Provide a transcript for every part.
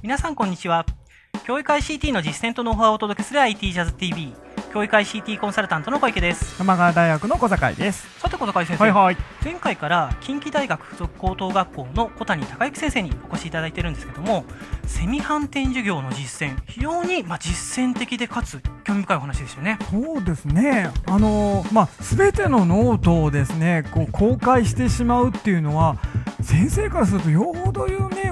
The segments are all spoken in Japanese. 皆さんこんにちは。教育 ICT の実践とノウハウをお届けする iTeachers TV 教育 ICT コンサルタントの小池です。山川大学の小坂井です。さて小坂井先生、前回から近畿大学附属高等学校の小谷孝之先生にお越しいただいているんですけども、セミ反転授業の実践、非常に実践的でかつ興味深いお話でしたよね。そうですね。全てのノートをですねこう公開してしまうっていうのは先生からするとよほど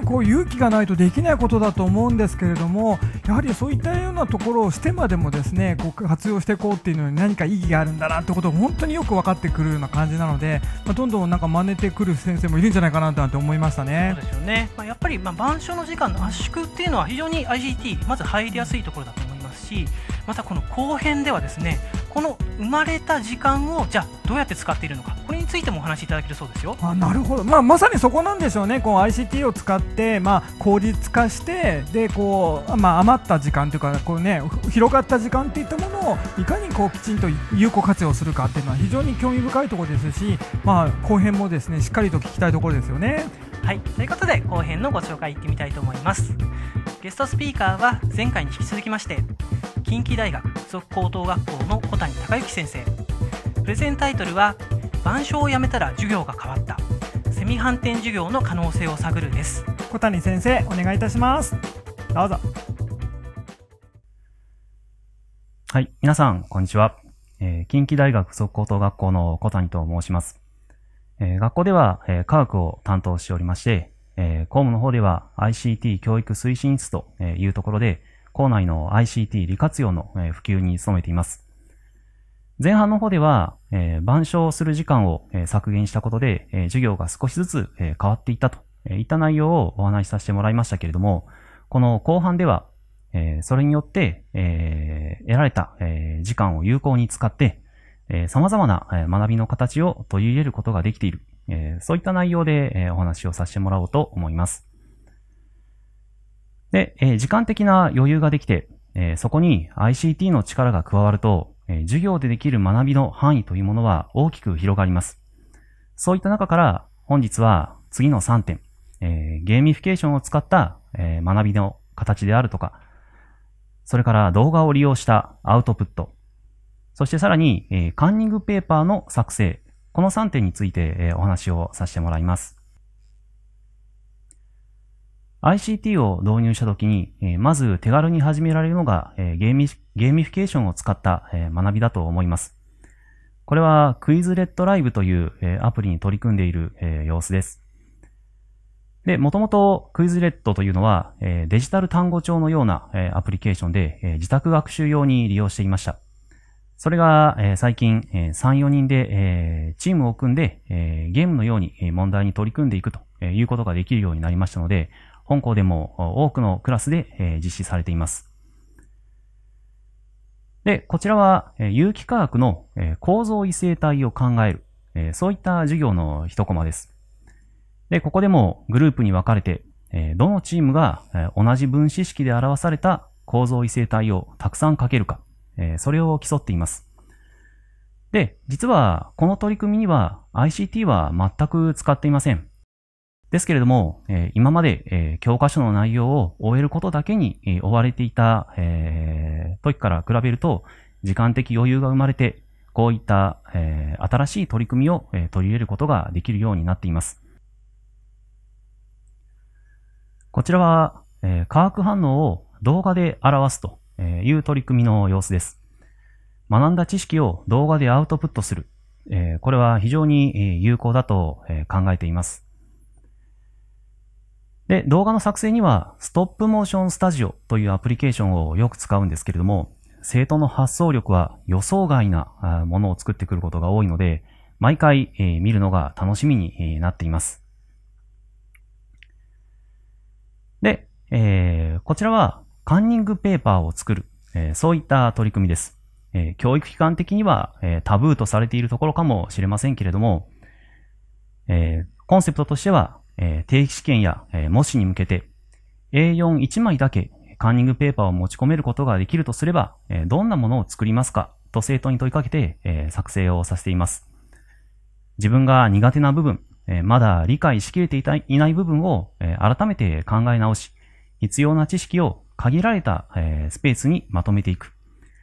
こう勇気がないとできないことだと思うんですけれども、やはりそういったようなところをしてまでもですねこう活用していこうっていうのに何か意義があるんだなってことを本当によく分かってくるような感じなので、どんどんなんか真似てくる先生もいるんじゃないかなと思いましたね。そうですよね。やっぱり板書の時間の圧縮っていうのは非常に ICT まず入りやすいところだと思いますし、またこの後編ではですねこの生まれた時間をじゃあどうやって使っているのか、これについてもお話しいただけるそうですよ。なるほど、まさにそこなんでしょうね。こう ICT を使って、効率化してでこう、余った時間というかこう、広がった時間といったものをいかにこうきちんと有効活用するかというのは非常に興味深いところですし、後編もですねしっかりと聞きたいところですよね。はい、ということで後編のご紹介いってみたいと思います。ゲストスピーカーは前回に引き続きまして近畿大学附属高等学校の小谷孝之先生。プレゼンタイトルは板書をやめたら授業が変わったセミ反転授業の可能性を探るです。小谷先生お願いいたします。どうぞ。はい、皆さんこんにちは。近畿大学附属高等学校の小谷と申します。学校では、科学を担当しておりまして、校務の方では ICT 教育推進室というところで校内の ICT 利活用の普及に努めています。前半の方では、板書をする時間を削減したことで、授業が少しずつ変わっていったといった内容をお話しさせてもらいましたけれども、この後半では、それによって得られた時間を有効に使って、様々な学びの形を取り入れることができている、そういった内容でお話をさせてもらおうと思います。で、時間的な余裕ができて、そこに ICT の力が加わると、授業でできる学びの範囲というものは大きく広がります。そういった中から本日は次の3点、ゲーミフィケーションを使った学びの形であるとか、それから動画を利用したアウトプット、そしてさらに、カンニングペーパーの作成。この3点についてお話をさせてもらいます。ICT を導入したときに、まず手軽に始められるのがゲーミフィケーションを使った学びだと思います。これはクイズレットライブというアプリに取り組んでいる様子です。で、もともとクイズレットというのはデジタル単語帳のようなアプリケーションで自宅学習用に利用していました。それが最近3、4人でチームを組んでゲームのように問題に取り組んでいくということができるようになりましたので、本校でも多くのクラスで実施されています。で、こちらは有機化学の構造異性体を考える、そういった授業の一コマです。で、ここでもグループに分かれて、どのチームが同じ分子式で表された構造異性体をたくさん書けるか、それを競っています。で、実はこの取り組みには ICT は全く使っていません。ですけれども、今まで教科書の内容を終えることだけに追われていた時から比べると、時間的余裕が生まれて、こういった新しい取り組みを取り入れることができるようになっています。こちらは化学反応を動画で表すという取り組みの様子です。学んだ知識を動画でアウトプットする。これは非常に有効だと考えています。で、動画の作成にはストップモーションスタジオというアプリケーションをよく使うんですけれども、生徒の発想力は予想外なものを作ってくることが多いので、毎回見るのが楽しみになっています。で、こちらはカンニングペーパーを作る、そういった取り組みです。教育機関的にはタブーとされているところかもしれませんけれども、コンセプトとしては、定期試験や模試に向けて A41 枚だけカンニングペーパーを持ち込めることができるとすれば、どんなものを作りますかと生徒に問いかけて、作成をさせています。自分が苦手な部分、まだ理解しきれていない部分を改めて考え直し、必要な知識を限られたスペースにまとめていく。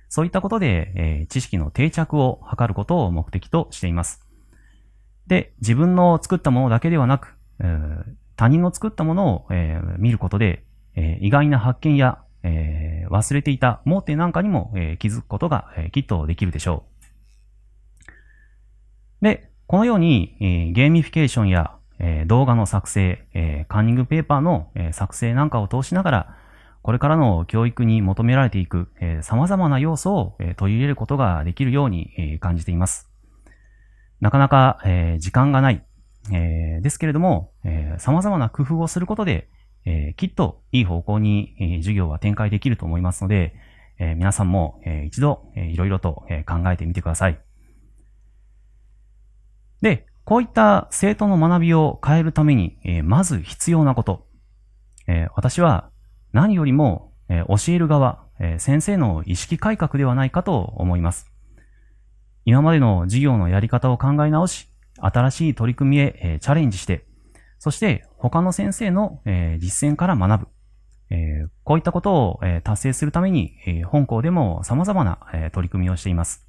そういったことで知識の定着を図ることを目的としています。で、自分の作ったものだけではなく、他人の作ったものを見ることで意外な発見や忘れていた盲点なんかにも気づくことがきっとできるでしょう。で、このようにゲーミフィケーションや動画の作成、カンニングペーパーの作成なんかを通しながら、これからの教育に求められていく様々な要素を取り入れることができるように感じています。なかなか時間がないですけれども、様々な工夫をすることで、きっといい方向に授業は展開できると思いますので、皆さんも一度いろいろと考えてみてください。で、こういった生徒の学びを変えるために、まず必要なこと。私は何よりも教える側、先生の意識改革ではないかと思います。今までの授業のやり方を考え直し、新しい取り組みへチャレンジして、そして他の先生の実践から学ぶ。こういったことを達成するために、本校でも様々な取り組みをしています。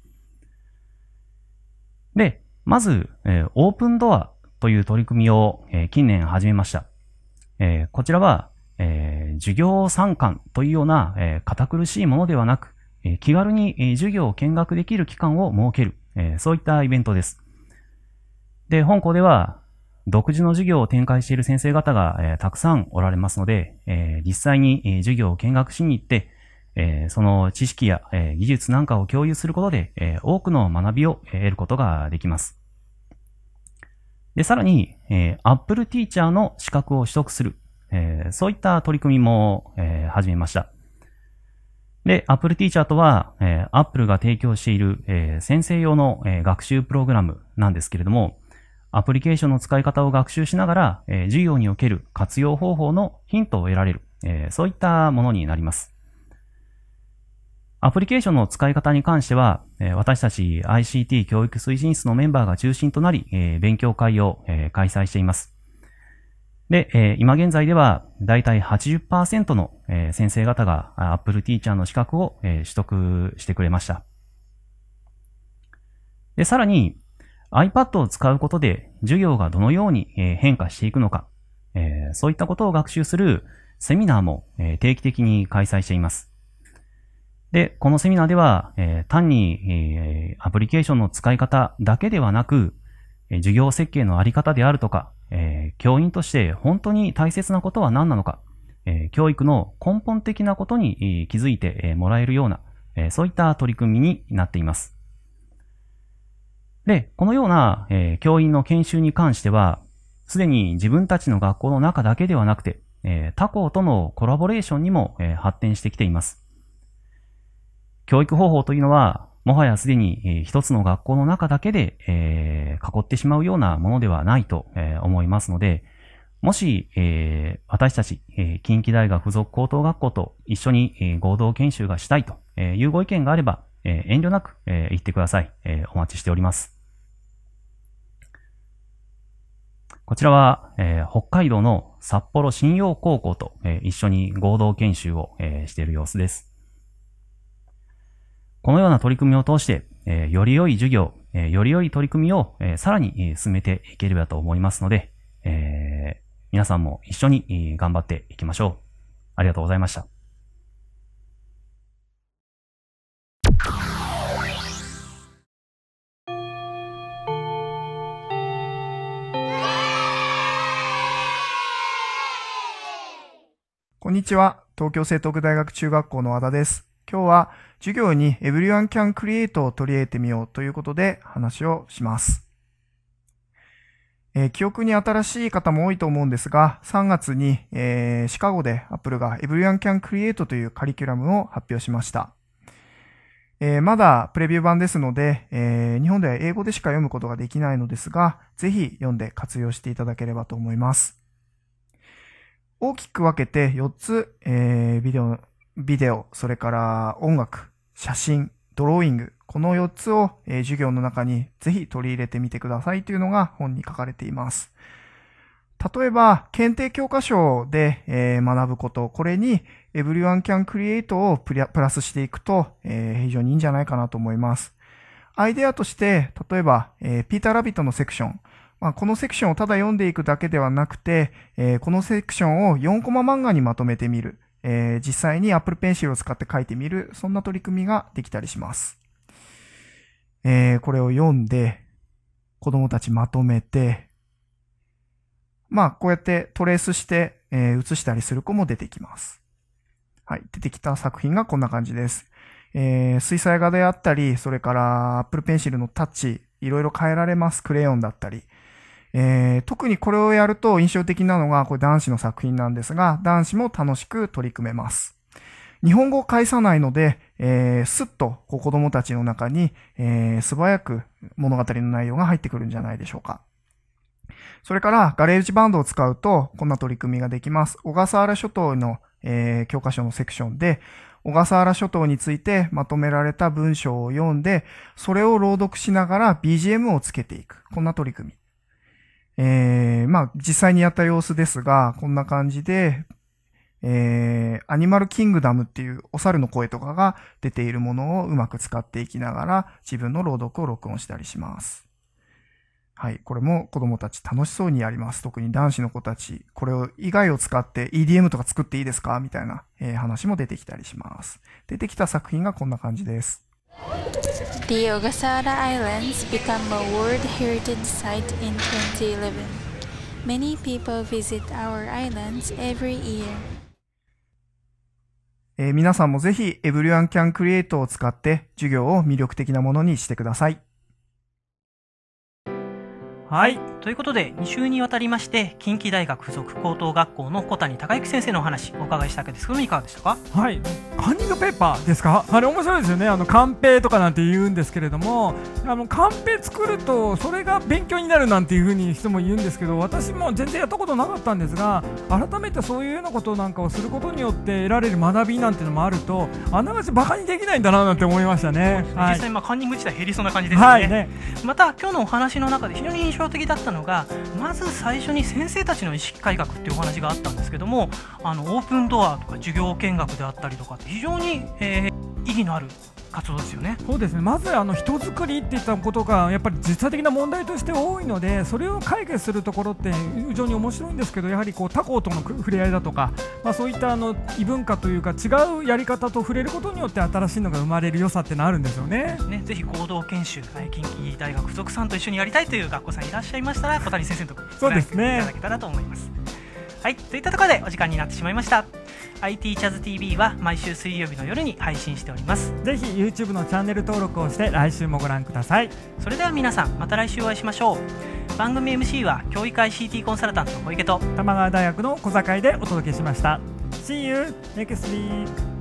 で、まず、オープンドアという取り組みを近年始めました。こちらは、授業参観というような堅苦しいものではなく、気軽に授業を見学できる期間を設ける、そういったイベントです。で、本校では、独自の授業を展開している先生方がたくさんおられますので、実際に授業を見学しに行って、その知識や技術なんかを共有することで、多くの学びを得ることができます。で、さらに、Apple Teacher の資格を取得する、そういった取り組みも始めました。で、Apple Teacher とは、Apple が提供している、先生用の、学習プログラムなんですけれども、アプリケーションの使い方を学習しながら、授業における活用方法のヒントを得られる、そういったものになります。アプリケーションの使い方に関しては、私たち ICT 教育推進室のメンバーが中心となり、勉強会を開催しています。で、今現在では、だいたい 80% の先生方が Apple Teacher の資格を取得してくれました。で、さらに iPad を使うことで授業がどのように変化していくのか、そういったことを学習するセミナーも定期的に開催しています。で、このセミナーでは、単にアプリケーションの使い方だけではなく、授業設計のあり方であるとか、教員として本当に大切なことは何なのか、教育の根本的なことに気づいてもらえるような、そういった取り組みになっています。で、このような教員の研修に関しては、すでに自分たちの学校の中だけではなくて、他校とのコラボレーションにも発展してきています。教育方法というのは、もはやすでに一つの学校の中だけで囲ってしまうようなものではないと思いますので、もし私たち近畿大学附属高等学校と一緒に合同研修がしたいというご意見があれば、遠慮なく言ってください。お待ちしております。こちらは北海道の札幌新陽高校と一緒に合同研修をしている様子です。このような取り組みを通して、より良い授業、より良い取り組みをさらに進めていければと思いますので、皆さんも一緒に頑張っていきましょう。ありがとうございました。こんにちは。東京聖徳大学中学校の和田です。今日は授業に Everyone Can Create を取り入れてみようということで話をします。記憶に新しい方も多いと思うんですが、3月に、シカゴで Apple が Everyone Can Create というカリキュラムを発表しました。まだプレビュー版ですので、日本では英語でしか読むことができないのですが、ぜひ読んで活用していただければと思います。大きく分けて4つ、ビデオ、それから音楽、写真、ドローイング、この4つを授業の中にぜひ取り入れてみてくださいというのが本に書かれています。例えば、検定教科書で学ぶこと、これに Everyone Can Create をプラスしていくと非常にいいんじゃないかなと思います。アイデアとして、例えば、Peter Rabbit のセクション。このセクションをただ読んでいくだけではなくて、このセクションを4コマ漫画にまとめてみる。実際に Apple Pencil を使って書いてみる。そんな取り組みができたりします。これを読んで、子供たちまとめて、こうやってトレースして、写したりする子も出てきます。はい。出てきた作品がこんな感じです。水彩画であったり、それからApple Pencil のタッチ、いろいろ変えられます。クレヨンだったり。特にこれをやると印象的なのが、これ男子の作品なんですが、男子も楽しく取り組めます。日本語を介さないので、すっと子供たちの中に、素早く物語の内容が入ってくるんじゃないでしょうか。それから、ガレージバンドを使うと、こんな取り組みができます。小笠原諸島の、教科書のセクションで、小笠原諸島についてまとめられた文章を読んで、それを朗読しながら BGM をつけていく。こんな取り組み。実際にやった様子ですが、こんな感じで、アニマルキングダムっていうお猿の声とかが出ているものをうまく使っていきながら、自分の朗読を録音したりします。はい。これも子供たち楽しそうにやります。特に男子の子たち、これを以外を使って EDM とか作っていいですかみたいな、話も出てきたりします。出てきた作品がこんな感じです。The Ogasawara Islands become a World Heritage Site in 2011. Many people visit our islands every year.皆さんもぜひ Everyone Can Create を使って授業を魅力的なものにしてください。はい。ということで、2週にわたりまして、近畿大学附属高等学校の小谷隆之先生のお話、お伺いしたわけですけども、いかがでしたか？はい。カンニングペーパーですか？あれ面白いですよね。カンペとかなんて言うんですけれども、カンペ作ると、それが勉強になるなんていうふうに人も言うんですけど、私も全然やったことなかったんですが、改めてそういうようなことなんかをすることによって得られる学びなんてのもあると、あながちバカにできないんだななんて思いましたね。はい、実際、カンニング自体減りそうな感じですよね。はい、ね。また、今日のお話の中で非常に印象的だったのが、まず最初に先生たちの意識改革っていうお話があったんですけども、オープンドアとか授業見学であったりとかって非常に、意義のある活動ですよね。そうですね。まず人づくりっていったことがやっぱり実際的な問題として多いので、それを解決するところって非常に面白いんですけど、やはり他校との触れ合いだとか、そういった異文化というか違うやり方と触れることによって新しいのが生まれる良さってのあるんですよね。ぜひ合同研修、近畿大学附属さんと一緒にやりたいという学校さんいらっしゃいましたら、小谷先生のところにご覧いただけたらと思います。はい、といったところでお時間になってしまいました。iTeachers TV は毎週水曜日の夜に配信しております。ぜひ YouTube のチャンネル登録をして来週もご覧ください。それでは皆さん、また来週お会いしましょう。番組 MC は教育ICTコンサルタントの小池と玉川大学の小坂井でお届けしました。See you next week!